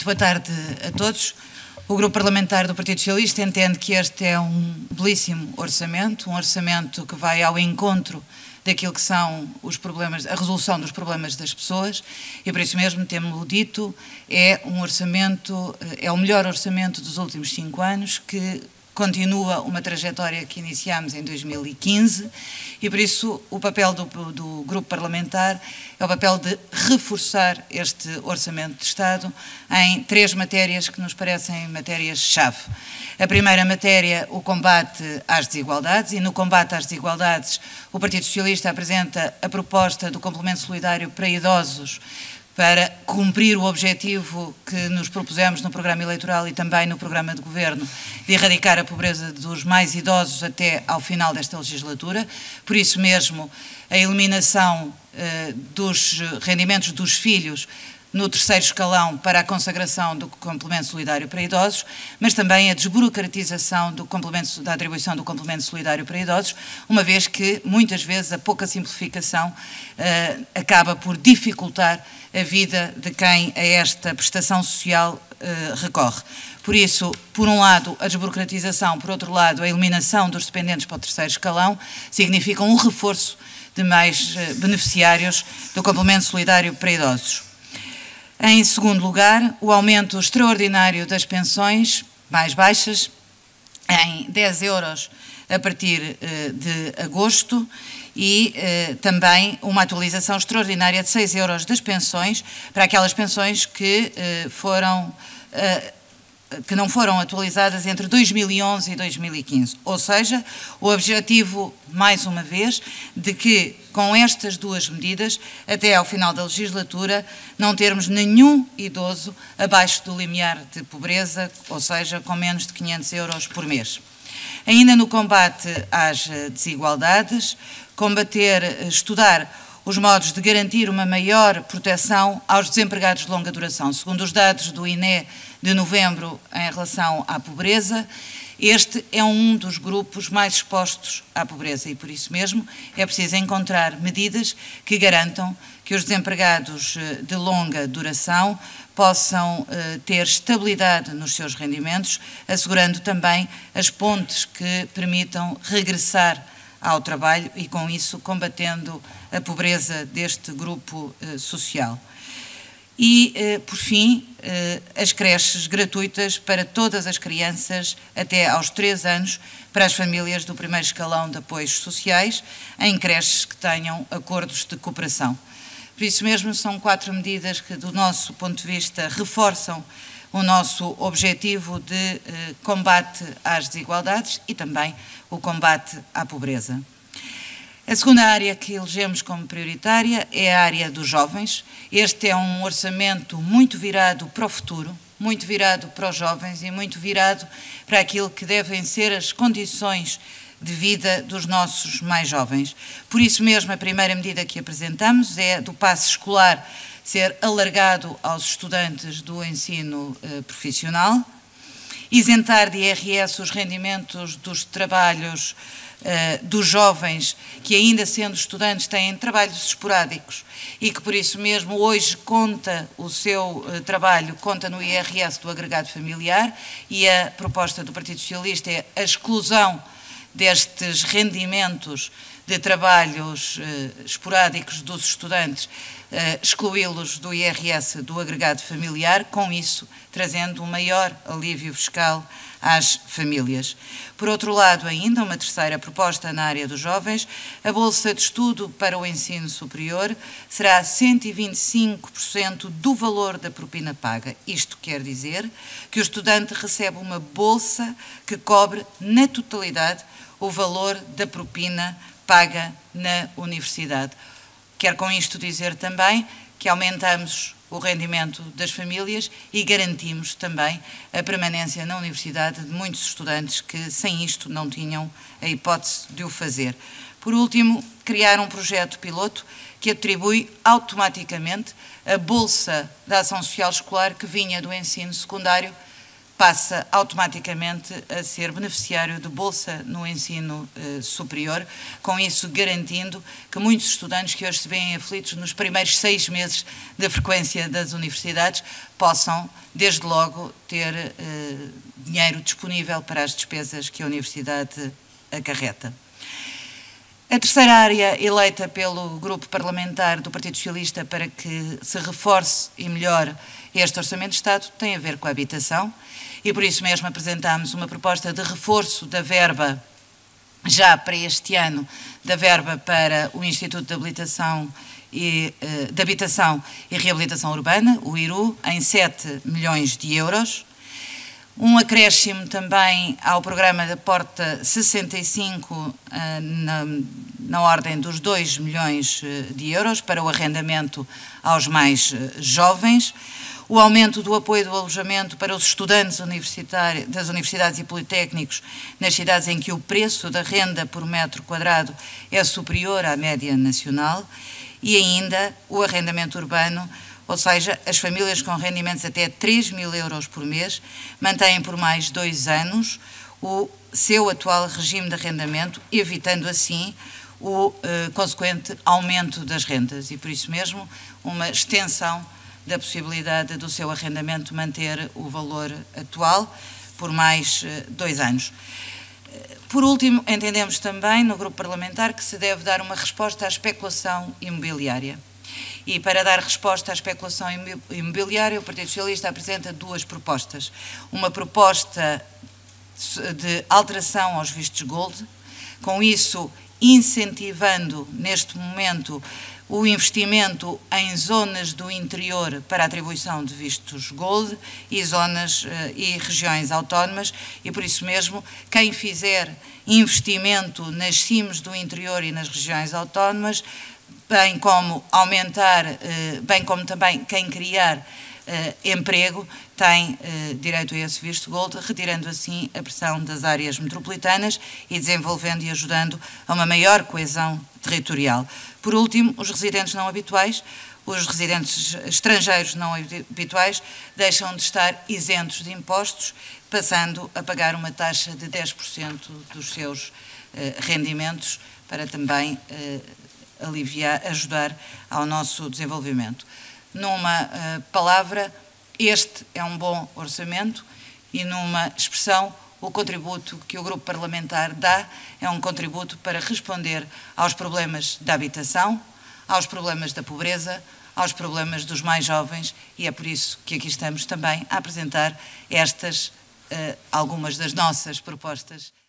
Muito boa tarde a todos. O Grupo Parlamentar do Partido Socialista entende que este é um belíssimo orçamento, um orçamento que vai ao encontro daquilo que são os problemas, a resolução dos problemas das pessoas, e por isso mesmo temos-lo dito, é um orçamento, é o melhor orçamento dos últimos 5 anos, que continua uma trajetória que iniciámos em 2015, e por isso o papel do Grupo Parlamentar é o papel de reforçar este Orçamento de Estado em 3 matérias que nos parecem matérias-chave. A primeira matéria, o combate às desigualdades, e no combate às desigualdades o Partido Socialista apresenta a proposta do Complemento Solidário para Idosos, para cumprir o objetivo que nos propusemos no programa eleitoral e também no programa de governo, de erradicar a pobreza dos mais idosos até ao final desta legislatura. Por isso mesmo, a eliminação dos rendimentos dos filhos no terceiro escalão para a consagração do complemento solidário para idosos, mas também a desburocratização da atribuição do complemento solidário para idosos, uma vez que, muitas vezes, a pouca simplificação acaba por dificultar a vida de quem a esta prestação social recorre. Por isso, por um lado, a desburocratização, por outro lado, a eliminação dos dependentes para o terceiro escalão, significam um reforço de mais beneficiários do complemento solidário para idosos. Em segundo lugar, o aumento extraordinário das pensões mais baixas, em 10 euros a partir de agosto, e também uma atualização extraordinária de 6 euros das pensões para aquelas pensões que não foram atualizadas entre 2011 e 2015. Ou seja, o objetivo, mais uma vez, de que com estas 2 medidas, até ao final da legislatura, não termos nenhum idoso abaixo do limiar de pobreza, ou seja, com menos de 500 euros por mês. Ainda no combate às desigualdades, estudar os modos de garantir uma maior proteção aos desempregados de longa duração. Segundo os dados do INE de novembro em relação à pobreza, este é um dos grupos mais expostos à pobreza e, por isso mesmo, é preciso encontrar medidas que garantam que os desempregados de longa duração possam ter estabilidade nos seus rendimentos, assegurando também as pontes que permitam regressar ao trabalho e, com isso, combatendo a pobreza deste grupo social. E, por fim, as creches gratuitas para todas as crianças até aos 3 anos, para as famílias do primeiro escalão de apoios sociais, em creches que tenham acordos de cooperação. Por isso mesmo, são 4 medidas que, do nosso ponto de vista, reforçam o nosso objetivo de combate às desigualdades e também o combate à pobreza. A segunda área que elegemos como prioritária é a área dos jovens. Este é um orçamento muito virado para o futuro, muito virado para os jovens e muito virado para aquilo que devem ser as condições de vida dos nossos mais jovens. Por isso mesmo, a primeira medida que apresentamos é do passo escolar ser alargado aos estudantes do ensino profissional, isentar de IRS os rendimentos dos trabalhos dos jovens que, ainda sendo estudantes, têm trabalhos esporádicos e que, por isso mesmo, hoje conta o seu trabalho, conta no IRS do agregado familiar, e a proposta do Partido Socialista é a exclusão destes rendimentos de trabalhos esporádicos dos estudantes, excluí-los do IRS do agregado familiar, com isso trazendo um maior alívio fiscal às famílias. Por outro lado, ainda uma terceira proposta na área dos jovens, a Bolsa de Estudo para o Ensino Superior será 125% do valor da propina paga. Isto quer dizer que o estudante recebe uma bolsa que cobre na totalidade o valor da propina paga na universidade. Quero com isto dizer também que aumentamos o rendimento das famílias e garantimos também a permanência na universidade de muitos estudantes que, sem isto, não tinham a hipótese de o fazer. Por último, criar um projeto piloto que atribui automaticamente a Bolsa da Ação Social Escolar, que vinha do ensino secundário, passa automaticamente a ser beneficiário de bolsa no ensino superior, com isso garantindo que muitos estudantes que hoje se veem aflitos nos primeiros 6 meses da frequência das universidades possam desde logo ter dinheiro disponível para as despesas que a Universidade acarreta. A terceira área eleita pelo Grupo Parlamentar do Partido Socialista para que se reforce e melhore este Orçamento de Estado tem a ver com a habitação e por isso mesmo apresentámos uma proposta de reforço da verba, já para este ano, da verba para o Instituto de Habitação e Reabilitação Urbana, o IRU, em 7 milhões de euros. Um acréscimo também ao programa da Porta 65 na ordem dos 2 milhões de euros para o arrendamento aos mais jovens, o aumento do apoio do alojamento para os estudantes universitários das universidades e politécnicos nas cidades em que o preço da renda por metro quadrado é superior à média nacional e ainda o arrendamento urbano, ou seja, as famílias com rendimentos até 3 mil euros por mês mantêm por mais 2 anos o seu atual regime de arrendamento, evitando assim o consequente aumento das rendas e, por isso mesmo, uma extensão da possibilidade do seu arrendamento manter o valor atual por mais 2 anos. Por último, entendemos também no Grupo Parlamentar que se deve dar uma resposta à especulação imobiliária. E para dar resposta à especulação imobiliária, o Partido Socialista apresenta 2 propostas. Uma proposta de alteração aos vistos gold, com isso incentivando neste momento o investimento em zonas do interior para atribuição de vistos gold e zonas e regiões autónomas e, por isso mesmo, quem fizer investimento nas CIMs do interior e nas regiões autónomas, bem como também quem criar emprego tem direito a esse visto gold, retirando assim a pressão das áreas metropolitanas e desenvolvendo e ajudando a uma maior coesão territorial. Por último, os residentes não habituais, os residentes estrangeiros não habituais deixam de estar isentos de impostos, passando a pagar uma taxa de 10% dos seus rendimentos para também ajudar ao nosso desenvolvimento. Numa palavra, este é um bom orçamento e numa expressão, o contributo que o Grupo Parlamentar dá é um contributo para responder aos problemas da habitação, aos problemas da pobreza, aos problemas dos mais jovens e é por isso que aqui estamos também a apresentar estas, algumas das nossas propostas.